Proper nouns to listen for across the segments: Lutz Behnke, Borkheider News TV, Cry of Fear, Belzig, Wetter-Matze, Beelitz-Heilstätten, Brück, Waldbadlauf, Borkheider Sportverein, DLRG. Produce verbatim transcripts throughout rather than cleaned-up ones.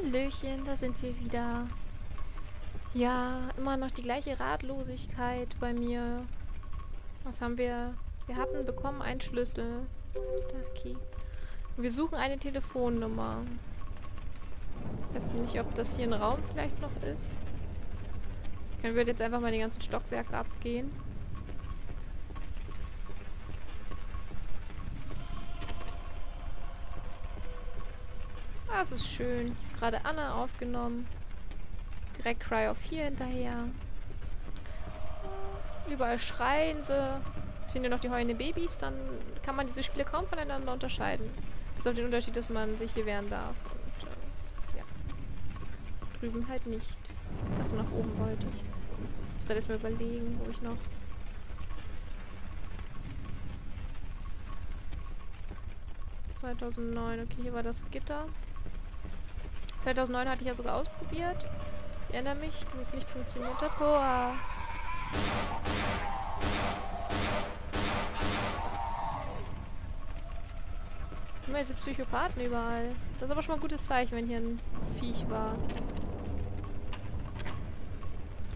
Hallöchen, da sind wir wieder. Ja, immer noch die gleiche Ratlosigkeit bei mir. Was haben wir? Wir hatten bekommen einen Schlüssel. Wir suchen eine Telefonnummer. Ich weiß nicht, ob das hier ein Raum vielleicht noch ist. Können wir jetzt einfach mal die ganzen Stockwerke abgehen. Ah, das ist schön. Ich habe gerade Anna aufgenommen. Direkt Cry of Fear hinterher. Überall schreien sie. Es fehlen ja noch die heulenden Babys. Dann kann man diese Spiele kaum voneinander unterscheiden. Bis auf den Unterschied, dass man sich hier wehren darf. Und äh, ja. Drüben halt nicht. Also nach oben wollte ich. Ich muss gerade erstmal überlegen, wo ich noch... zweitausendneun. Okay, hier war das Gitter. zweitausendneun hatte ich ja sogar ausprobiert. Ich erinnere mich, dass es nicht funktioniert hat. Boah. Immer diese Psychopathen überall. Das ist aber schon mal ein gutes Zeichen, wenn hier ein Viech war.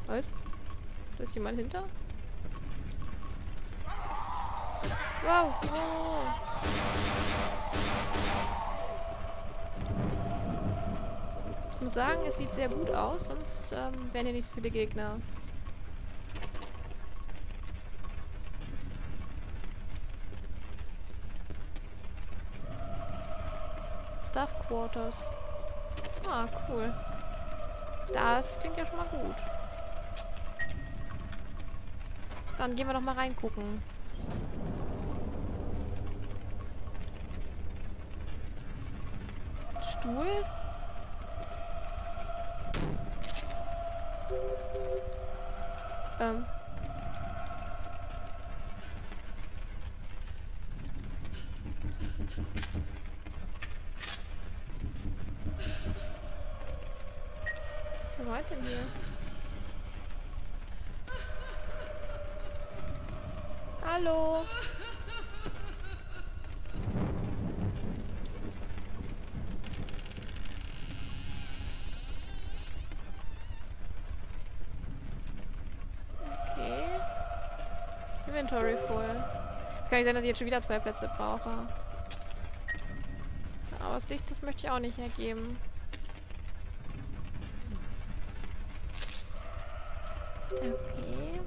Was? Da ist jemand hinter? Wow. Oh. Ich muss sagen, es sieht sehr gut aus, sonst ähm, wären hier nicht so viele Gegner. Staff Quarters. Ah, cool. Das klingt ja schon mal gut. Dann gehen wir doch mal reingucken. Stuhl? Ähm. Was war denn hier? Hallo. Okay. Inventory voll. Es kann nicht sein, dass ich jetzt schon wieder zwei Plätze brauche. Aber das Licht, das möchte ich auch nicht hergeben. Okay.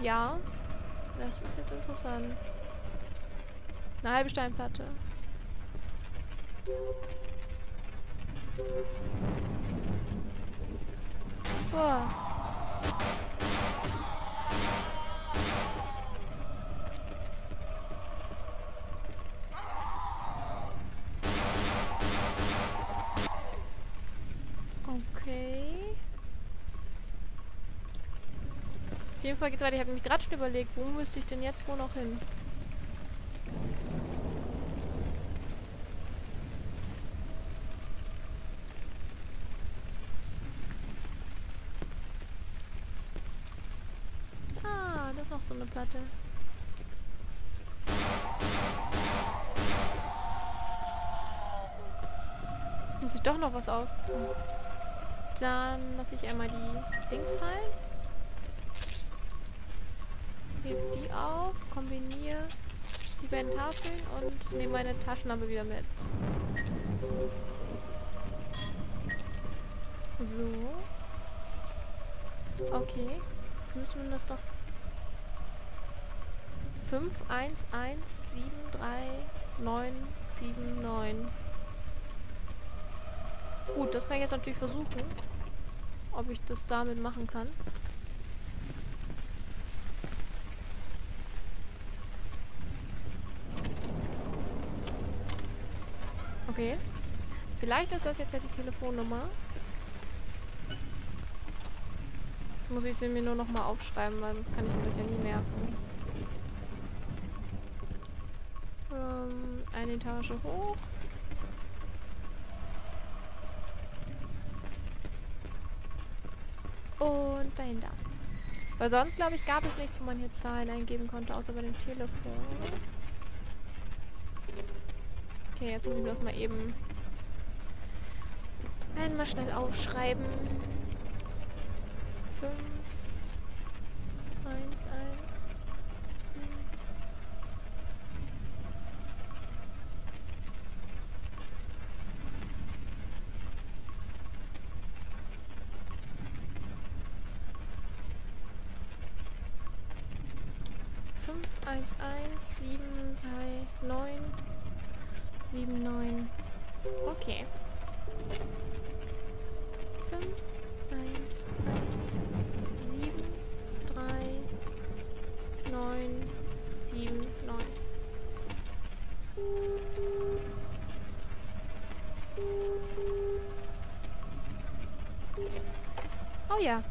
Ja, das ist jetzt interessant. Eine halbe Steinplatte. Boah. Okay. Auf jeden Fall geht's weiter. Ich habe mich gerade schon überlegt, wo müsste ich denn jetzt wo noch hin? Ah, das ist noch so eine Platte. Jetzt muss ich doch noch was auf. Dann lasse ich einmal die Dings fallen. Hebe die auf, kombiniere die beiden Tafeln und nehme meine Taschenlampe wieder mit. So. Okay. Jetzt müssen wir das doch... fünf eins eins sieben drei neun sieben neun. Gut, das kann ich jetzt natürlich versuchen, ob ich das damit machen kann. Okay. Vielleicht ist das jetzt ja die Telefonnummer. Muss ich sie mir nur noch mal aufschreiben, weil sonst kann ich mir das ja nie merken. Ähm, eine Etage hoch. Und dahinter. Weil sonst, glaube ich, gab es nichts, wo man hier Zahlen eingeben konnte, außer bei dem Telefon. Okay, jetzt muss ich das mal eben einmal schnell aufschreiben. fünf, eins, eins. eins, eins, sieben, drei, neun, sieben, neun. Okay. fünf, eins, eins, sieben, drei, neun, sieben, neun. Oh ja.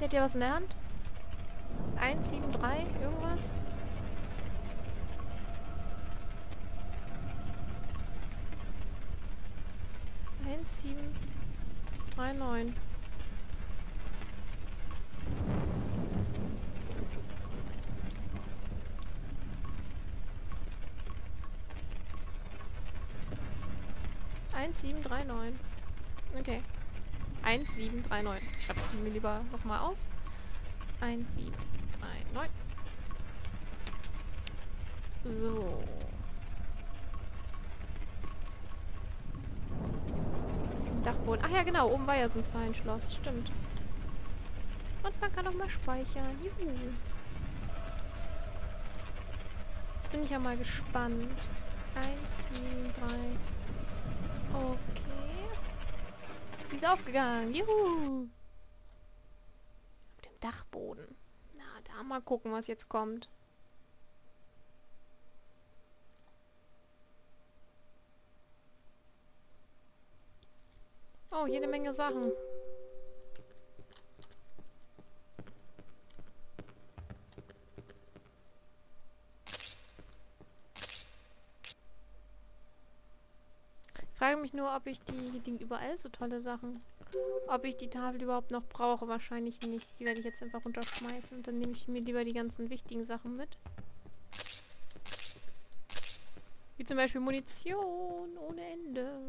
Habt ihr was in der Hand? eins, sieben, drei, irgendwas? eins, sieben, drei, neun. eins, sieben, drei, neun. Okay. eins, sieben, drei, neun. Ich schreibe es mir lieber nochmal auf. eins, sieben, drei, neun. So. Dachboden. Ach ja, genau. Oben war ja so ein Zahlenschloss. Stimmt. Und man kann auch mal speichern. Juhu. Jetzt bin ich ja mal gespannt. eins, sieben, drei. Okay. Sie ist aufgegangen. Juhu! Auf dem Dachboden. Na, da mal gucken, was jetzt kommt. Oh, jede Menge Sachen. Ich frage mich nur, ob ich die... Hier liegen überall so tolle Sachen. Ob ich die Tafel überhaupt noch brauche. Wahrscheinlich nicht. Die werde ich jetzt einfach runterschmeißen. Und dann nehme ich mir lieber die ganzen wichtigen Sachen mit. Wie zum Beispiel Munition ohne Ende.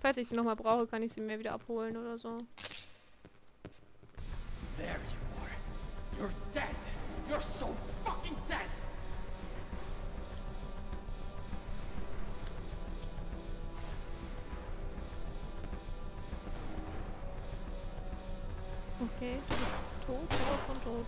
Falls ich sie nochmal brauche, kann ich sie mir wieder abholen oder so. There you are. You're dead. You're so fucking dead. Okay, du bist tot, du bist schon tot.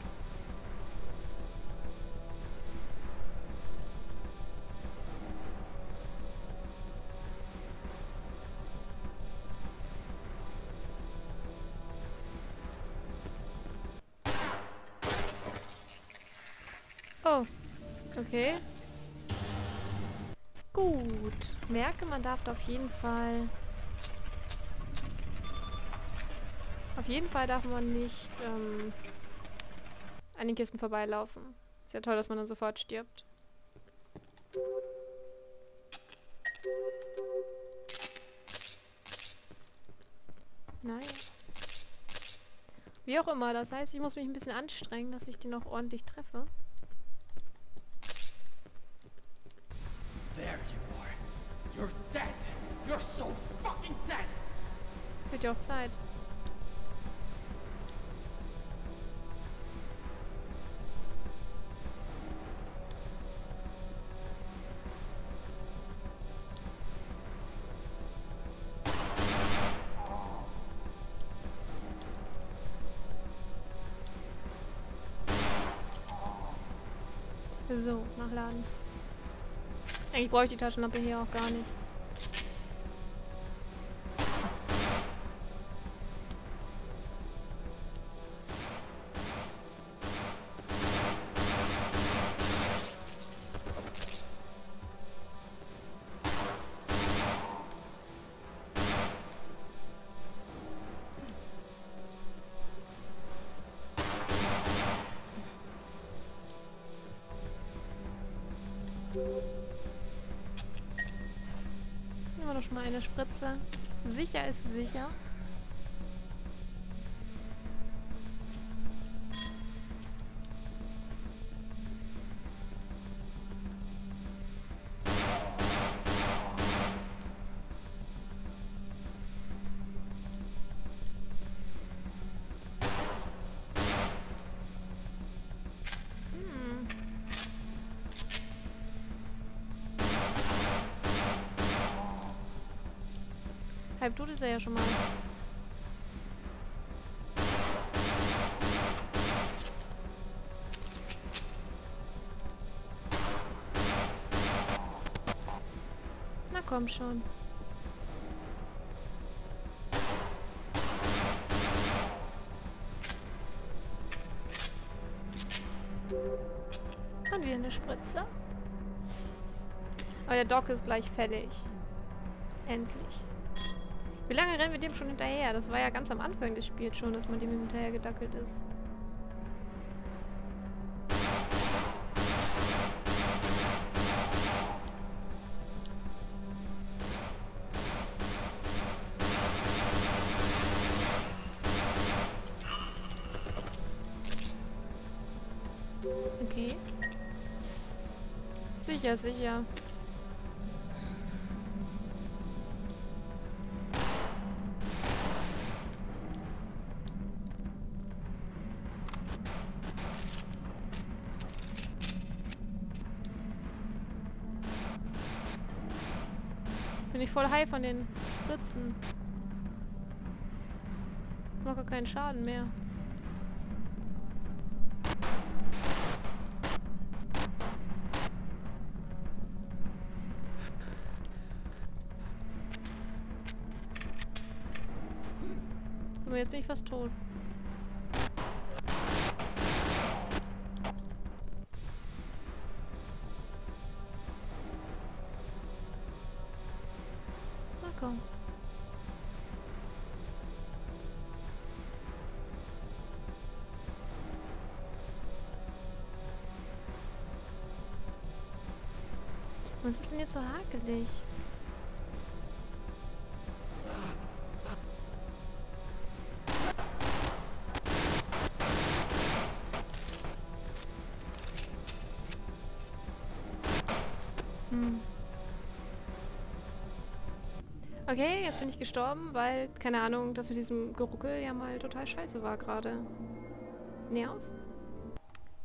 Oh, okay. Gut. Merke, man darf da auf jeden Fall... Auf jeden Fall darf man nicht ähm, an den Kisten vorbeilaufen. Ist ja toll, dass man dann sofort stirbt. Nein. Wie auch immer, das heißt, ich muss mich ein bisschen anstrengen, dass ich die noch ordentlich treffe. There you are. You're dead. You're so fucking dead. Wird ja auch Zeit. So, nachladen. Eigentlich brauche ich die Taschenlampe hier auch gar nicht. Nehmen wir doch schon mal eine Spritze. Sicher ist sicher. Halbtot ist er ja schon mal. Na komm schon. Und wieder eine Spritze. Aber der Doc ist gleich fällig. Endlich. Wie lange rennen wir dem schon hinterher? Das war ja ganz am Anfang des Spiels schon, dass man dem hinterher gedackelt ist. Okay. Sicher, sicher. Bin ich voll high von den Spritzen. Ich mache gar keinen Schaden mehr. So, jetzt bin ich fast tot. Was ist denn jetzt so hakelig? Hm. Okay, jetzt bin ich gestorben, weil, keine Ahnung, das mit diesem Geruckel ja mal total scheiße war gerade. Nerv.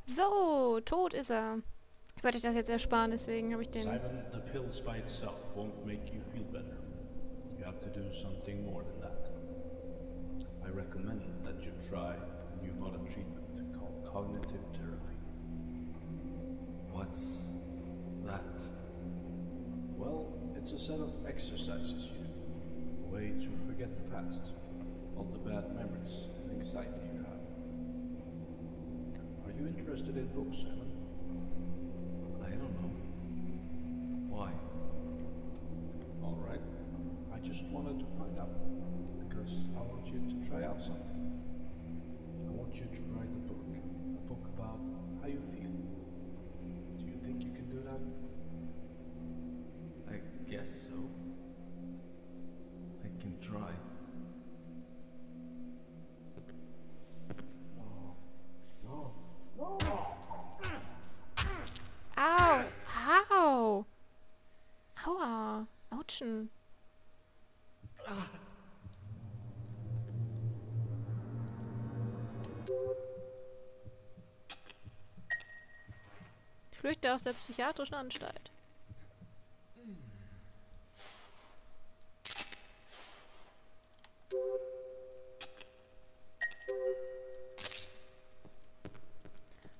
So, tot ist er. Ich wollte euch das jetzt ersparen, deswegen habe ich den... Simon, the pills by itself won't make you feel better. You have to do something more than that. I recommend that you try a new modern treatment called cognitive therapy. What's that? Well, it's a set of exercises you do. A way to forget the past, all the bad memories and anxiety you have. Are you interested in books, Simon? I don't know. Why? Alright. I just wanted to find out. Because I want you to try out something. I want you to write a book. A book about how you feel. Do you think you can do that? I guess so. I can try. Ich flüchte aus der psychiatrischen Anstalt.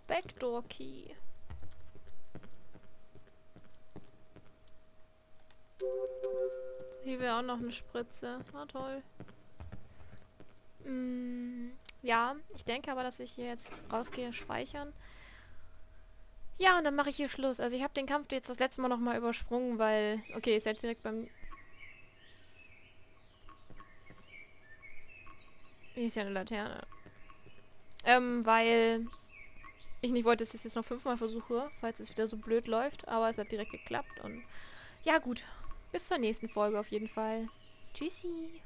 Backdoor Key. Hier wäre auch noch eine Spritze. Na toll. Mm, ja, ich denke aber, dass ich hier jetzt rausgehe, speichern. Ja, und dann mache ich hier Schluss. Also ich habe den Kampf jetzt das letzte Mal nochmal übersprungen, weil... Okay, ist ja direkt beim... Hier ist ja eine Laterne. Ähm, weil... ich nicht wollte, dass ich es jetzt noch fünfmal versuche, falls es wieder so blöd läuft. Aber es hat direkt geklappt und ja gut, bis zur nächsten Folge auf jeden Fall. Tschüssi!